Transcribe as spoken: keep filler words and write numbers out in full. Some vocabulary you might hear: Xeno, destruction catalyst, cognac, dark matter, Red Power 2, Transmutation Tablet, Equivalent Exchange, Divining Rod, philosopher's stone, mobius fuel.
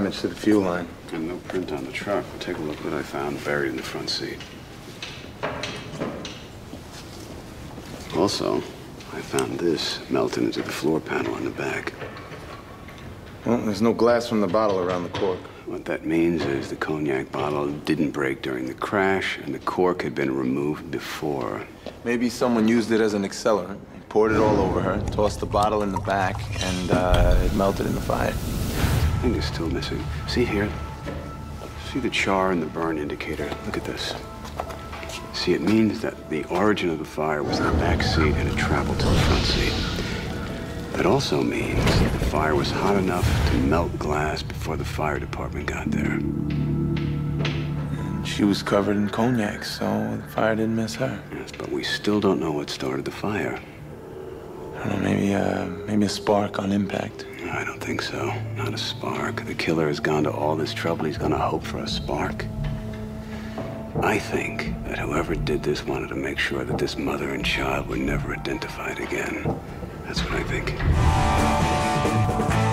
damage to the fuel line. And no print on the truck. We'll take a look at what I found buried in the front seat. Also, I found this melted into the floor panel in the back. Well, there's no glass from the bottle around the cork. What that means is the cognac bottle didn't break during the crash, and the cork had been removed before. Maybe someone used it as an accelerant, poured it all over her, tossed the bottle in the back, and uh, it melted in the fire. I think it's still missing. See here? See the char and the burn indicator? Look at this. See, it means that the origin of the fire was in the back seat and it traveled to the front seat. That also means that the fire was hot enough to melt glass before the fire department got there. And she was covered in cognac, so the fire didn't miss her. Yes, but we still don't know what started the fire. I don't know, maybe, uh, maybe a spark on impact. No, I don't think so. Not a spark. The killer has gone to all this trouble. He's gonna hope for a spark. I think that whoever did this wanted to make sure that this mother and child were never identified again. That's what I think.